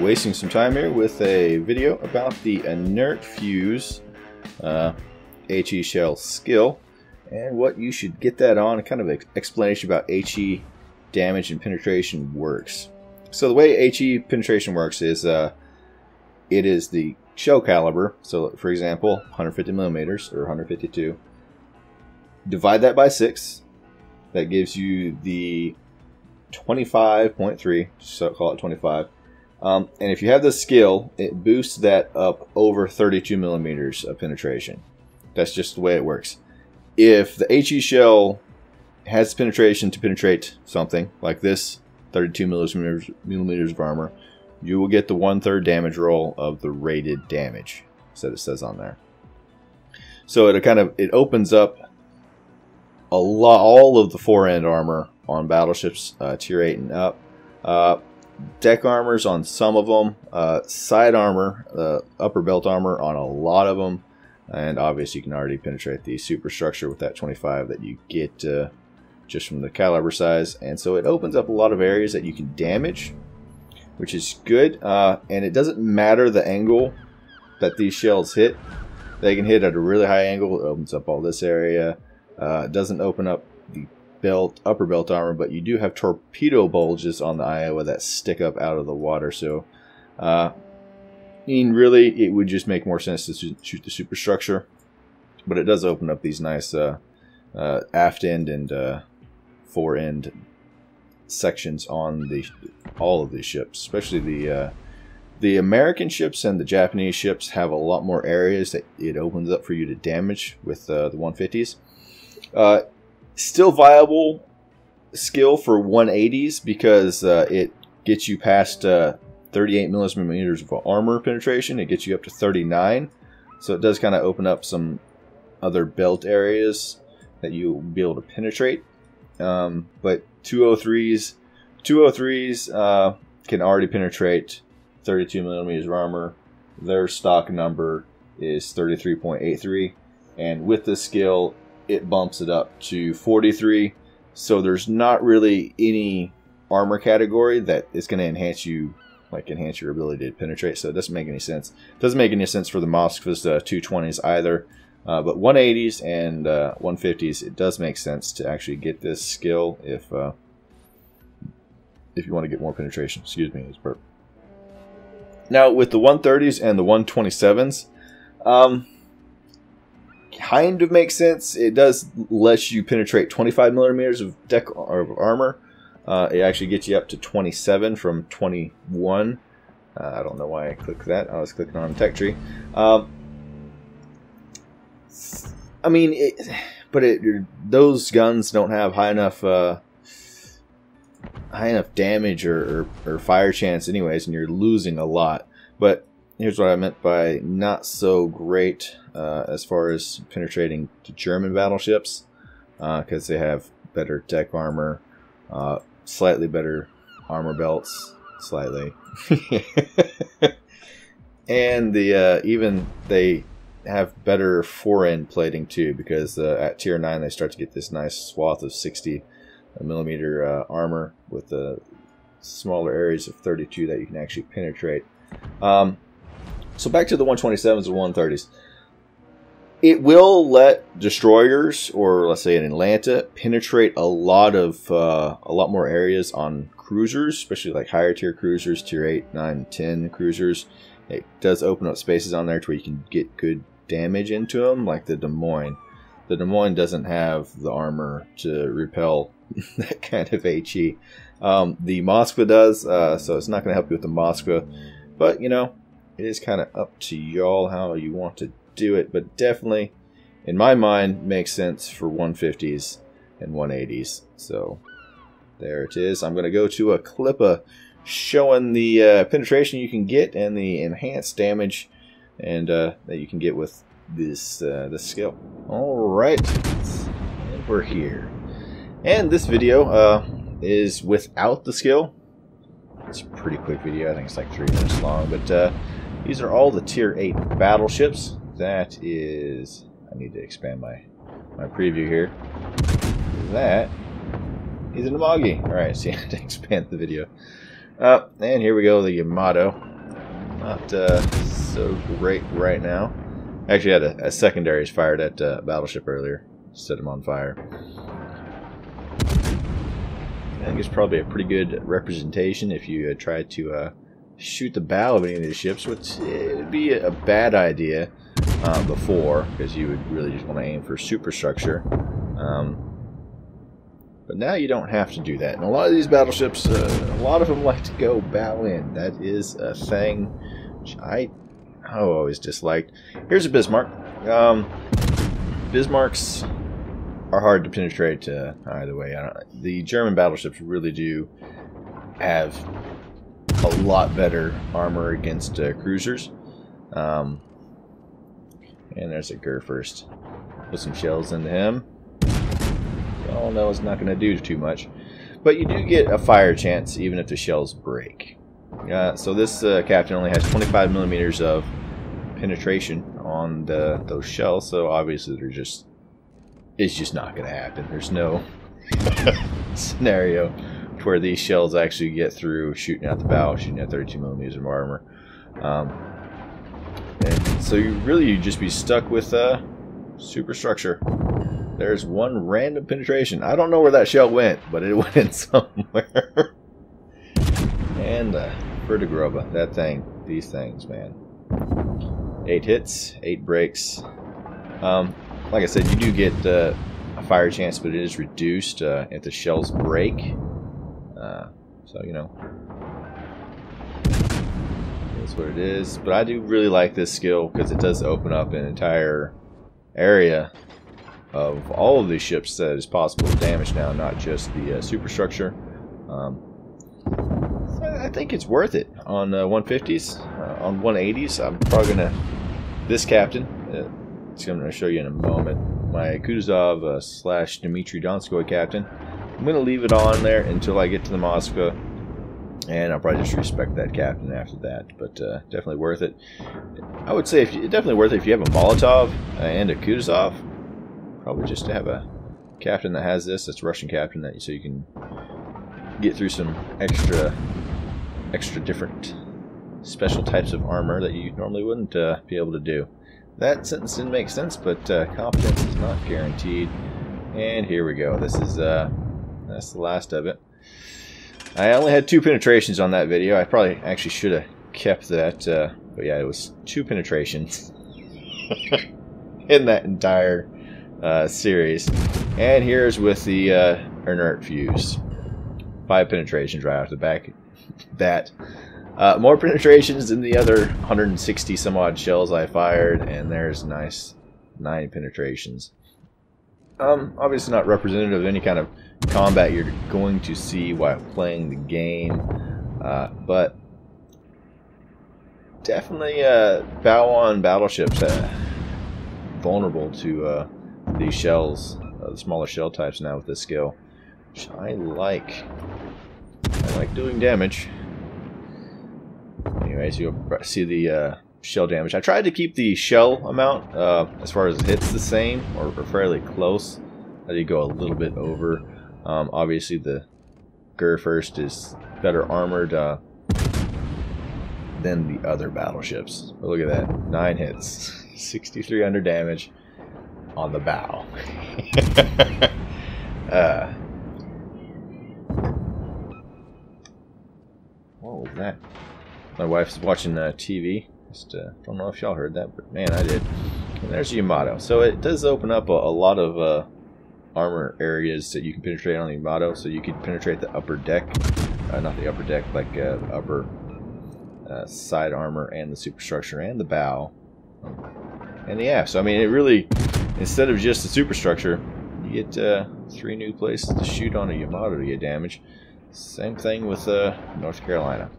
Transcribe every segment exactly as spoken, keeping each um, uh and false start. wasting some time here with a video about the inert fuse uh, HE shell skill and what you should get that on, kind of an explanation about HE damage and penetration works. So the way HE penetration works is uh, it is the shell caliber, so for example one hundred fifty millimeters or one hundred fifty-two, divide that by six, that gives you the twenty-five point three, so call it twenty-five. Um, and if you have the skill, it boosts that up over thirty-two millimeters of penetration. That's just the way it works. If the HE shell has penetration to penetrate something like this, thirty-two millimeters of armor, you will get the one-third damage roll of the rated damage. That's what it says on there. So it kind of it opens up a lot, all of the fore-end armor on battleships uh, tier eight and up. Uh, deck armors on some of them, uh, side armor, uh, upper belt armor on a lot of them, and obviously you can already penetrate the superstructure with that twenty-five that you get uh, just from the caliber size, and so it opens up a lot of areas that you can damage, which is good, uh, and it doesn't matter the angle that these shells hit. They can hit at a really high angle, it opens up all this area. Uh, it doesn't open up the belt, upper belt armor, but you do have torpedo bulges on the Iowa that stick up out of the water, so uh, I mean, really it would just make more sense to shoot the superstructure, but it does open up these nice uh, uh, aft end and uh, fore end sections on the all of these ships, especially the uh, the American ships, and the Japanese ships have a lot more areas that it opens up for you to damage with uh, the one fifties. Uh, still viable skill for one eighties because uh, it gets you past uh, thirty-eight millimeters of armor penetration. It gets you up to thirty-nine, so it does kind of open up some other belt areas that you'll be able to penetrate. Um, but two oh threes, two oh threes uh, can already penetrate thirty-two millimeters of armor. Their stock number is thirty-three point eight three, and with this skill, it bumps it up to forty-three, so there's not really any armor category that is going to enhance you, like enhance your ability to penetrate. So it doesn't make any sense. It doesn't make any sense for the Moskva's uh, two twenties either, uh, but one eighties and uh, one fifties, it does make sense to actually get this skill if uh, if you want to get more penetration. Excuse me, it's burp. Now with the one thirties and the one twenty-sevens. Um, Kind of makes sense. It does let you penetrate twenty-five millimeters of deck of armor. Uh, it actually gets you up to twenty-seven from twenty-one. Uh, I don't know why I clicked that. I was clicking on the tech tree. Um, I mean, it, but it, those guns don't have high enough uh, high enough damage or, or, or fire chance, anyways, and you're losing a lot. But here's what I meant by not so great uh, as far as penetrating to German battleships, because uh, they have better deck armor, uh, slightly better armor belts, slightly, and the uh, even they have better fore-end plating too, because uh, at tier nine they start to get this nice swath of sixty millimeter uh, armor with the smaller areas of thirty-two that you can actually penetrate. Um, So back to the one twenty-sevens and one thirties. It will let destroyers, or let's say in Atlanta, penetrate a lot of uh, a lot more areas on cruisers, especially like higher tier cruisers, tier eight, nine, ten cruisers. It does open up spaces on there to where you can get good damage into them, like the Des Moines. The Des Moines doesn't have the armor to repel that kind of HE. Um, the Moskva does, uh, so it's not going to help you with the Moskva, but you know, it is kind of up to y'all how you want to do it, but definitely, in my mind, makes sense for one fifties and one eighties. So there it is. I'm going to go to a clip uh, showing the uh, penetration you can get and the enhanced damage and uh, that you can get with this uh, this skill. All right, and we're here. And this video uh, is without the skill. It's a pretty quick video. I think it's like three minutes long, but. Uh, These are all the tier eight battleships. That is... I need to expand my, my preview here. That is an Amagi. Alright, see, I had to expand the video. Uh, and here we go, the Yamato. Not uh, so great right now. I actually had a, a secondaries fired at uh, a battleship earlier. Set him on fire. I think it's probably a pretty good representation if you uh, try to uh, shoot the bow of any of these ships, which it would be a bad idea uh, before, because you would really just want to aim for superstructure. Um, but now you don't have to do that. And a lot of these battleships, uh, a lot of them like to go bow in. That is a thing which I oh, always disliked. Here's a Bismarck. Um, Bismarcks are hard to penetrate uh, either way. I don't, the German battleships really do have a lot better armor against uh, cruisers. Um, and there's a Kurfürst. Put some shells into him. Y'all know it's not going to do too much. But you do get a fire chance even if the shells break. Uh, so this uh, captain only has twenty-five millimeters of penetration on the those shells, so obviously they're just it's just not going to happen. There's no scenario where these shells actually get through shooting out the bow, shooting at thirty-two millimeters of armor. Um, and so you really you just be stuck with uh, superstructure. There's one random penetration. I don't know where that shell went, but it went in somewhere. And uh, Vertigroba, that thing, these things, man. Eight hits, eight breaks. Um, like I said, you do get uh, a fire chance, but it is reduced uh, if the shells break. Uh, so, you know, that's what it is. But I do really like this skill because it does open up an entire area of all of these ships that is possible to damage now, not just the uh, superstructure. Um, so I think it's worth it on uh, one fifties. Uh, on one eighties, I'm probably going to... This captain, uh, I'm going to show you in a moment, my Kutuzov uh, slash Dmitri Donskoy captain. I'm going to leave it on there until I get to the Moskva, and I'll probably just respect that captain after that, but uh, definitely worth it. I would say if you, definitely worth it if you have a Molotov and a Kutuzov. Probably just to have a captain that has this, that's a Russian captain, that so you can get through some extra extra different special types of armor that you normally wouldn't uh, be able to do. That sentence didn't make sense, but uh, competence is not guaranteed. And here we go. This is uh, that's the last of it. I only had two penetrations on that video. I probably actually should have kept that, uh, but yeah, it was two penetrations in that entire uh, series. And here's with the uh, inert fuse. Five penetrations right off the back. That uh, more penetrations than the other one hundred sixty some odd shells I fired, and there's nice nine penetrations. Um, obviously not representative of any kind of combat you're going to see while playing the game, uh, but definitely uh, bow on battleships uh, vulnerable to uh, these shells, uh, the smaller shell types now with this skill, which I like. I like doing damage. Anyways, you'll see the uh, shell damage. I tried to keep the shell amount uh, as far as hits the same or, or fairly close. I did go a little bit over. Um, obviously, the Kurfürst is better armored uh, than the other battleships. But look at that, nine hits, sixty-three hundred damage on the bow. uh, what was that? My wife's watching uh, T V. Just uh, don't know if y'all heard that, but man, I did. And there's Yamato. So it does open up a, a lot of uh, armor areas that you can penetrate on the Yamato. So you could penetrate the upper deck, uh, not the upper deck, like uh, the upper uh, side armor and the superstructure and the bow and the aft. So I mean, it really, instead of just the superstructure, you get uh, three new places to shoot on a Yamato to get damage. Same thing with uh, North Carolina.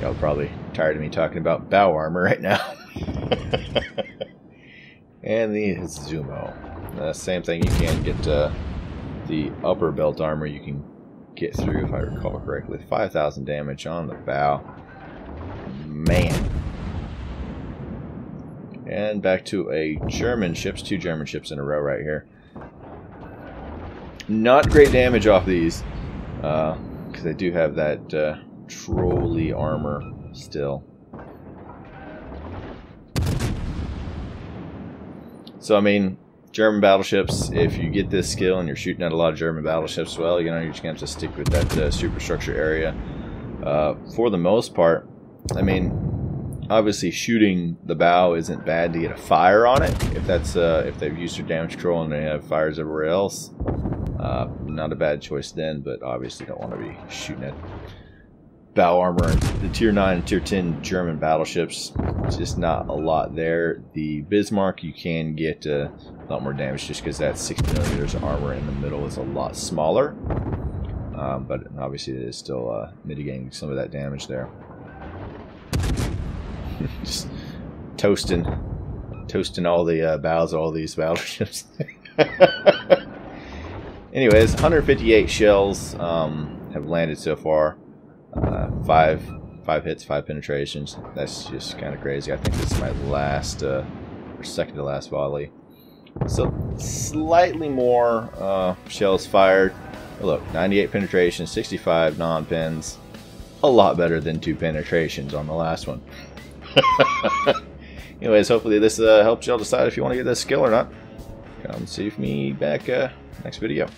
Y'all probably tired of me talking about bow armor right now. And the Zumo. Uh, same thing, you can get uh, the upper belt armor you can get through, if I recall correctly, five thousand damage on the bow. Man. And back to a German ships, two German ships in a row right here. Not great damage off these, because uh, they do have that uh, trolley armor still. So, I mean, German battleships, if you get this skill and you're shooting at a lot of German battleships, well, you know, you're just going to have to stick with that uh, superstructure area. Uh, for the most part, I mean, obviously shooting the bow isn't bad to get a fire on it. If that's uh, if they've used their damage control and they have fires everywhere else, uh, not a bad choice then, but obviously don't want to be shooting at bow armor and the tier nine and tier ten German battleships. It's just not a lot there. The Bismarck, you can get uh, a lot more damage just because that sixty millimeters armor in the middle is a lot smaller, um, but obviously it is still uh, mitigating some of that damage there. Just toasting toasting all the uh, bows of all these battleships. Anyways, one hundred fifty-eight shells um, have landed so far. Uh, five, five hits, five penetrations. That's just kind of crazy. I think this is my last, uh, or second to last volley. So slightly more uh, shells fired. Oh, look, ninety-eight penetrations, sixty-five non-pins. A lot better than two penetrations on the last one. Anyways, hopefully this uh, helps y'all decide if you want to get this skill or not. Come see me back uh, next video.